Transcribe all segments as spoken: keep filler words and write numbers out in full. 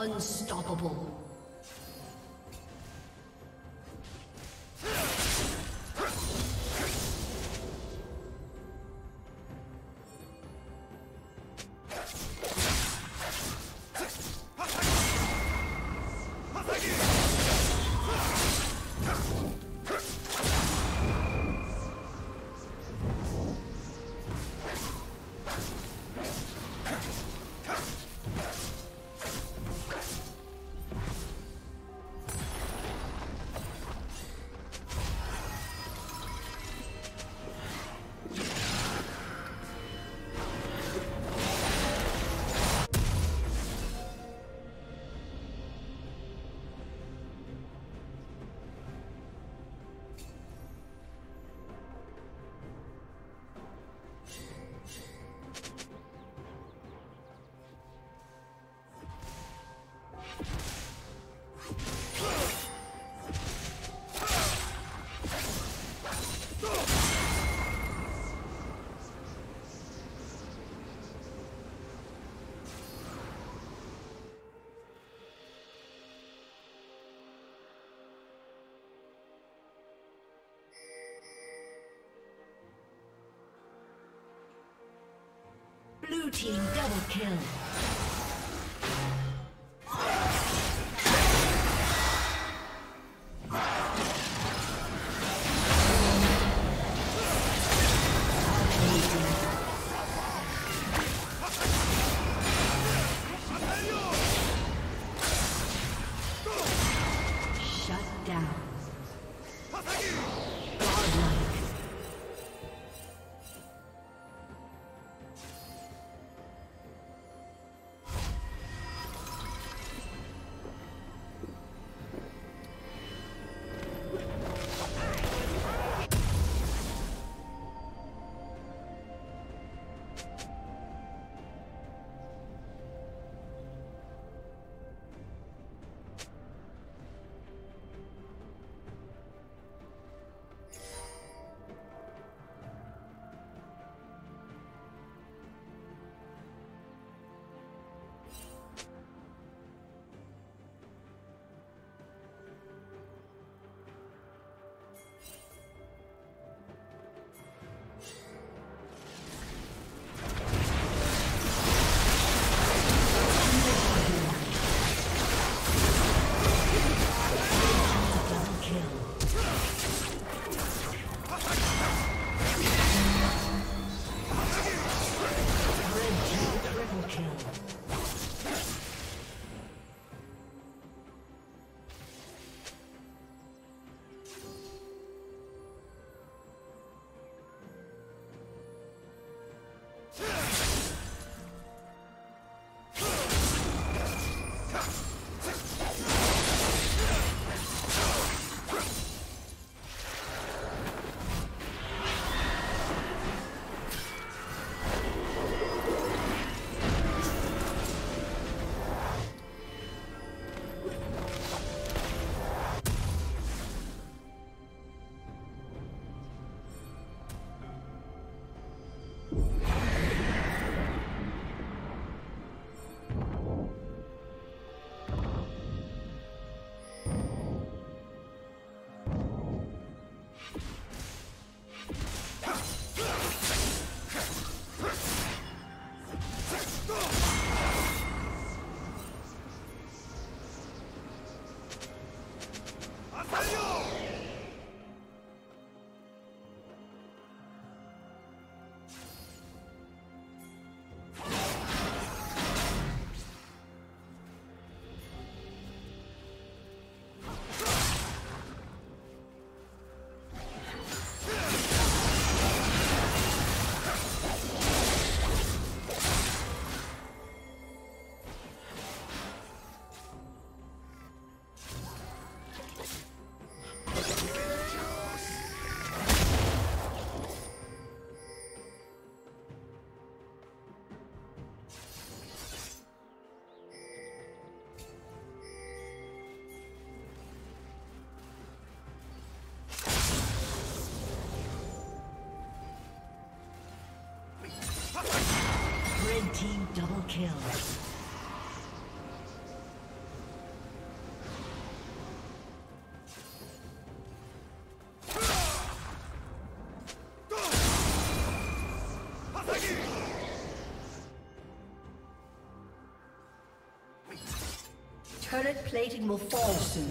Unstoppable. Blue team double kill. Red team double kill. Turret plating will fall soon.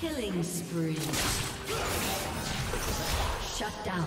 Killing spree. Shut down.